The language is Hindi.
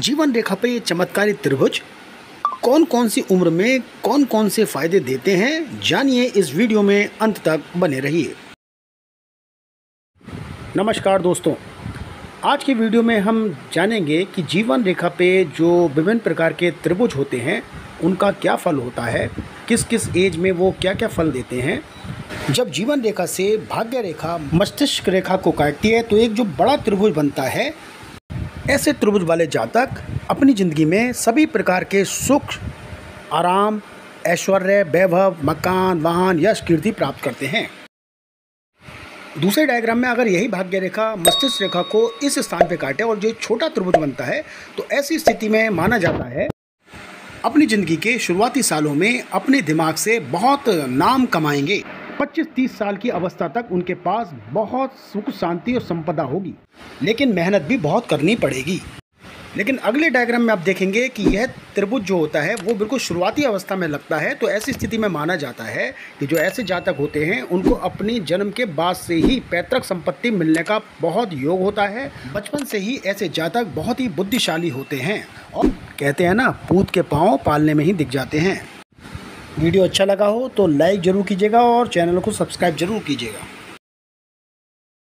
जीवन रेखा पर ये चमत्कारी त्रिभुज कौन कौन सी उम्र में कौन कौन से फायदे देते हैं, जानिए इस वीडियो में, अंत तक बने रहिए। नमस्कार दोस्तों, आज के वीडियो में हम जानेंगे कि जीवन रेखा पे जो विभिन्न प्रकार के त्रिभुज होते हैं उनका क्या फल होता है, किस किस एज में वो क्या क्या फल देते हैं। जब जीवन रेखा से भाग्य रेखा मस्तिष्क रेखा को काटती है तो एक जो बड़ा त्रिभुज बनता है, ऐसे त्रिभुज वाले जातक अपनी ज़िंदगी में सभी प्रकार के सुख, आराम, ऐश्वर्य, वैभव, मकान, वाहन, यश, कीर्ति प्राप्त करते हैं। दूसरे डायग्राम में अगर यही भाग्य रेखा मस्तिष्क रेखा को इस स्थान पर काटे और जो छोटा त्रिभुज बनता है, तो ऐसी स्थिति में माना जाता है अपनी ज़िंदगी के शुरुआती सालों में अपने दिमाग से बहुत नाम कमाएंगे। 25-30 साल की अवस्था तक उनके पास बहुत सुख, शांति और संपदा होगी, लेकिन मेहनत भी बहुत करनी पड़ेगी। लेकिन अगले डायग्राम में आप देखेंगे कि यह त्रिभुज जो होता है वो बिल्कुल शुरुआती अवस्था में लगता है, तो ऐसी स्थिति में माना जाता है कि जो ऐसे जातक होते हैं उनको अपने जन्म के बाद से ही पैतृक संपत्ति मिलने का बहुत योग होता है। बचपन से ही ऐसे जातक बहुत ही बुद्धिशाली होते हैं और कहते हैं ना, पूत के पाँव पालने में ही दिख जाते हैं। वीडियो अच्छा लगा हो तो लाइक ज़रूर कीजिएगा और चैनल को सब्सक्राइब ज़रूर कीजिएगा।